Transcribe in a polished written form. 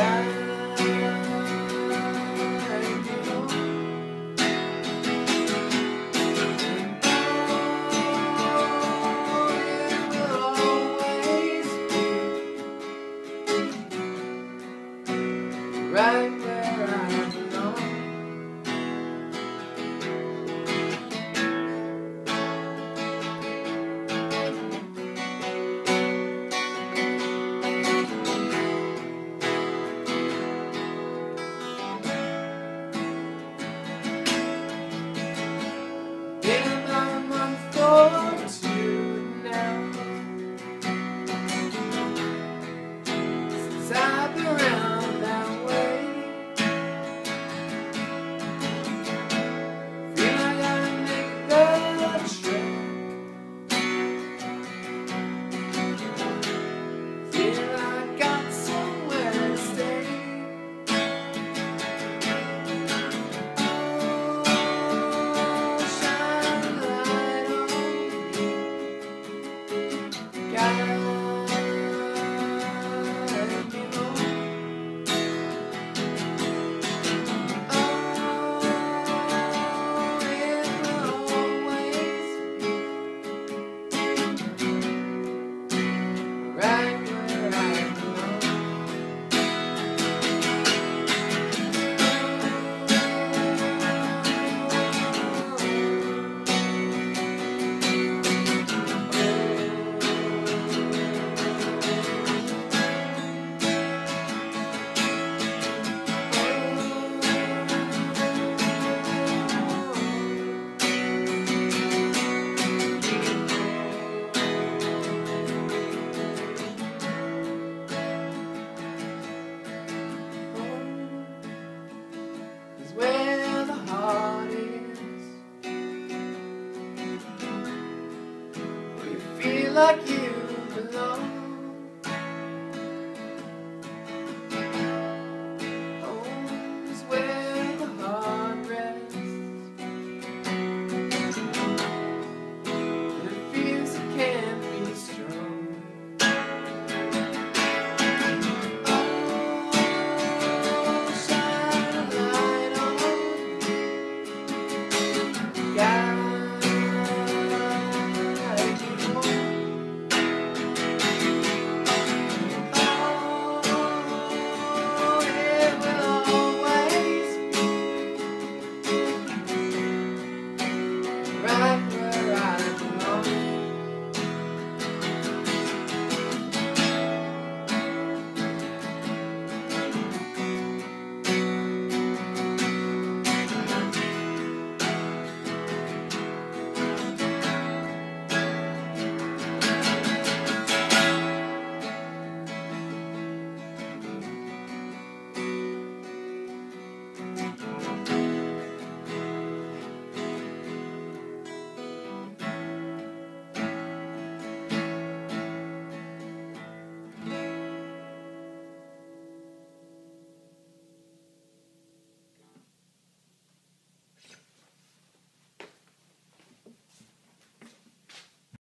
right where I belong. In my month or two now, since I've been around lucky.